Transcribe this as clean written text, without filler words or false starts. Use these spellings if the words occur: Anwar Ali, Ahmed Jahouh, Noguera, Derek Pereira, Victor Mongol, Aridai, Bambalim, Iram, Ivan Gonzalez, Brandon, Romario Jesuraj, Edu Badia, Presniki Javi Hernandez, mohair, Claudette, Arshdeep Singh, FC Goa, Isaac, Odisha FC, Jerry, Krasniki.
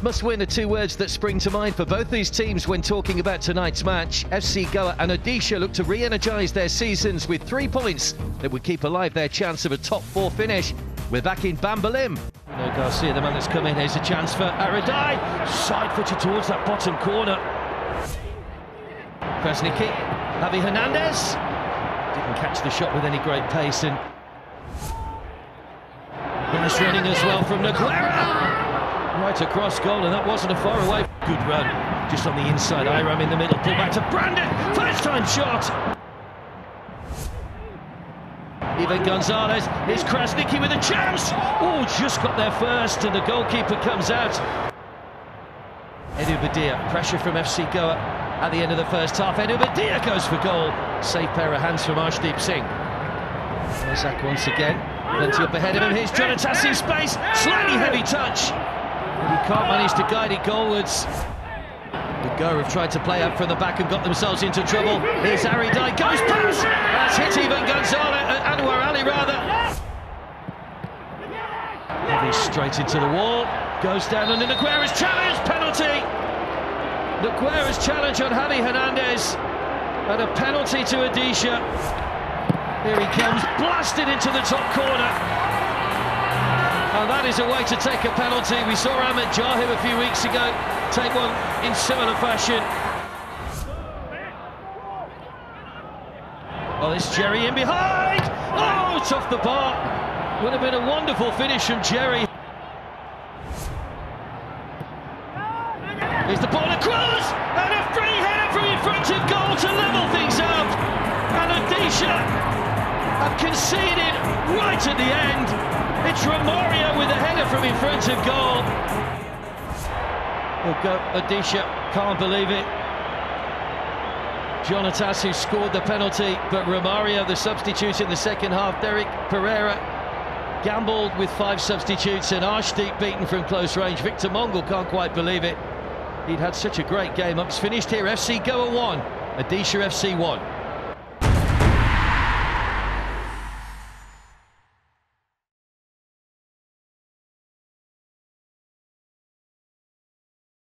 Must win are two words that spring to mind for both these teams when talking about tonight's match. FC Goa and Odisha look to re-energise their seasons with 3 points that would keep alive their chance of a top-4 finish. We're back in Bambalim. Garcia, the man that's come in, here's a chance for Aridai. Side-footed towards that bottom corner. Presniki, Javi Hernandez. Didn't catch the shot with any great pace. And nice running as well from Noguera. Right across goal, and that wasn't a far away. Good run, just on the inside. Iram in the middle, pull back to Brandon. First time shot. Ivan Gonzalez, is Krasniki with a chance. Oh, just got there first, and the goalkeeper comes out. Edu Badia, pressure from FC Goa at the end of the first half. Edu Badia goes for goal. Safe pair of hands from Arshdeep Singh. Isaac once again, plenty up ahead of him. Here's Jonathan space, slightly heavy touch. He can't manage to guide it goalwards. The Goa have tried to play up from the back and got themselves into trouble. Here's Aridai, goes past! That's hit Ivan Gonzalez, Anwar Ali rather. And he's straight into the wall, goes down under Neguera's challenge, penalty! Neguera's challenge on Javi Hernandez, and a penalty to Odisha. Here he comes, blasted into the top corner. And that is a way to take a penalty. We saw Ahmed Jahouh a few weeks ago take one in similar fashion. Oh, it's Jerry in behind! Oh, it's off the bar. Would have been a wonderful finish from Jerry. Here's the ball across! And a free header from in front of goal to level things up! And Odisha have conceded right at the end. It's Romario with a header from in front of goal. We'll go Odisha, can't believe it. Jonathan who scored the penalty, but Romario, the substitute in the second half. Derek Pereira gambled with 5 substitutes, and Arshdeep beaten from close range. Victor Mongol can't quite believe it. He'd had such a great game. It's finished here, FC Goa 1, Odisha FC 1.